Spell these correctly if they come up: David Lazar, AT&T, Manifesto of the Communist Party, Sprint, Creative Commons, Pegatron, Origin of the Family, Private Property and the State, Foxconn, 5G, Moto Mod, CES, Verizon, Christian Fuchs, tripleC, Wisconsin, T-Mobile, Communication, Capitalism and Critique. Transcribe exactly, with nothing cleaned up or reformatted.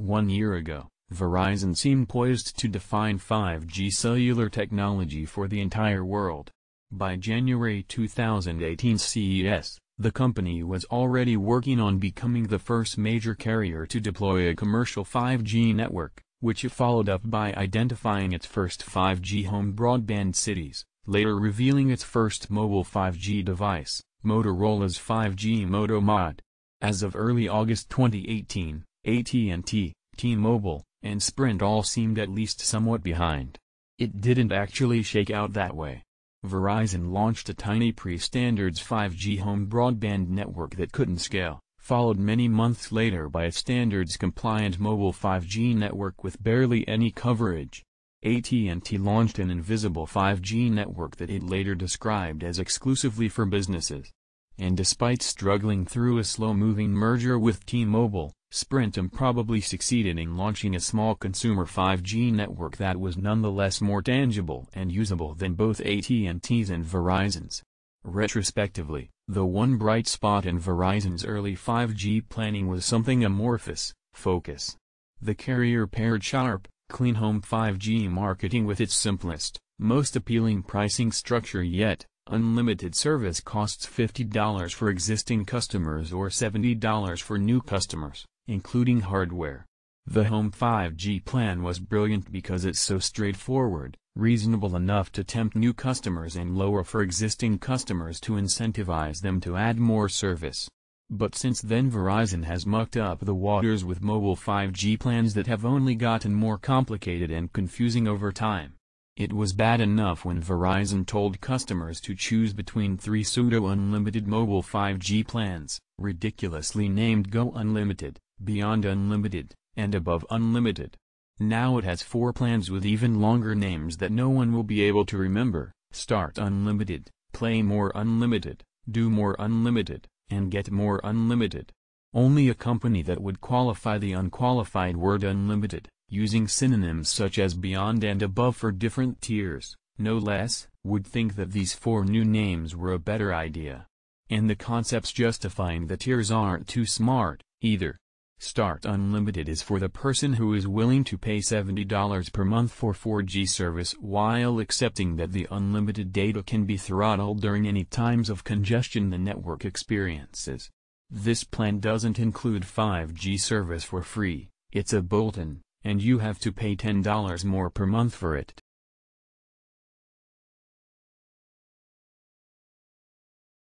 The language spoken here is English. One year ago, Verizon seemed poised to define five G cellular technology for the entire world. By January two thousand eighteen's C E S, the company was already working on becoming the first major carrier to deploy a commercial five G network, which it followed up by identifying its first five G home broadband cities, later revealing its first mobile five G device, Motorola's five G Moto Mod. As of early August twenty eighteen, A T and T, T-Mobile, and Sprint all seemed at least somewhat behind. It didn't actually shake out that way. Verizon launched a tiny pre-standards five G home broadband network that couldn't scale, followed many months later by a standards-compliant mobile five G network with barely any coverage. A T and T launched an invisible five G network that it later described as exclusively for businesses. And despite struggling through a slow-moving merger with T-Mobile, Sprint improbably succeeded in launching a small consumer five G network that was nonetheless more tangible and usable than both A T and T's and Verizon's. Retrospectively, the one bright spot in Verizon's early five G planning was something amorphous: focus. The carrier paired sharp, clean home five G marketing with its simplest, most appealing pricing structure yet: unlimited service costs fifty dollars for existing customers or seventy dollars for new customers, including hardware. The home five G plan was brilliant because it's so straightforward, reasonable enough to tempt new customers and lower for existing customers to incentivize them to add more service. But since then Verizon has mucked up the waters with mobile five G plans that have only gotten more complicated and confusing over time. It was bad enough when Verizon told customers to choose between three pseudo-unlimited mobile five G plans, ridiculously named Go Unlimited, Beyond Unlimited, and Above Unlimited. Now it has four plans with even longer names that no one will be able to remember: Start Unlimited, Play More Unlimited, Do More Unlimited, and Get More Unlimited. Only a company that would qualify the unqualified word unlimited, using synonyms such as beyond and above for different tiers, no less, would think that these four new names were a better idea. And the concepts justifying the tiers aren't too smart, either. Start Unlimited is for the person who is willing to pay seventy dollars per month for four G service while accepting that the unlimited data can be throttled during any times of congestion the network experiences. This plan doesn't include five G service for free, it's a bolt-in, and you have to pay ten dollars more per month for it.